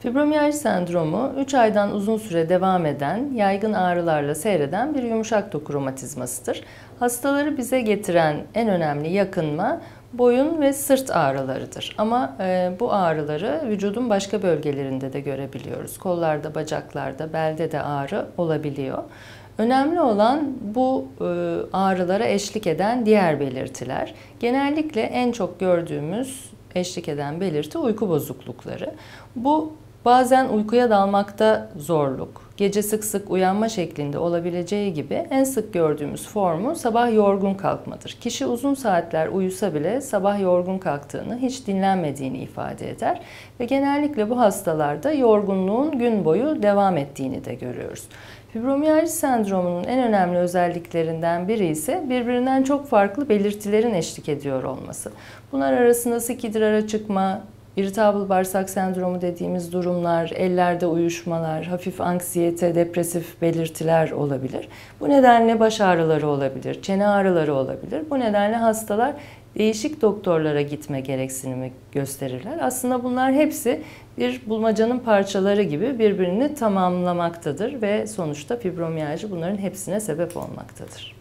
Fibromiyalji sendromu 3 aydan uzun süre devam eden, yaygın ağrılarla seyreden bir yumuşak doku romatizmasıdır. Hastaları bize getiren en önemli yakınma boyun ve sırt ağrılarıdır. Ama bu ağrıları vücudun başka bölgelerinde de görebiliyoruz. Kollarda, bacaklarda, belde de ağrı olabiliyor. Önemli olan bu ağrılara eşlik eden diğer belirtiler. Genellikle en çok gördüğümüz eşlik eden belirti uyku bozuklukları. Bu bazen uykuya dalmakta zorluk, gece sık sık uyanma şeklinde olabileceği gibi en sık gördüğümüz formu sabah yorgun kalkmadır. Kişi uzun saatler uyusa bile sabah yorgun kalktığını, hiç dinlenmediğini ifade eder ve genellikle bu hastalarda yorgunluğun gün boyu devam ettiğini de görüyoruz. Fibromiyalji sendromunun en önemli özelliklerinden biri ise birbirinden çok farklı belirtilerin eşlik ediyor olması. Bunlar arasında sık idrara çıkma, irritable bağırsak sendromu dediğimiz durumlar, ellerde uyuşmalar, hafif anksiyete, depresif belirtiler olabilir. Bu nedenle baş ağrıları olabilir, çene ağrıları olabilir. Bu nedenle hastalar değişik doktorlara gitme gereksinimi gösterirler. Aslında bunlar hepsi bir bulmacanın parçaları gibi birbirini tamamlamaktadır ve sonuçta fibromiyalji bunların hepsine sebep olmaktadır.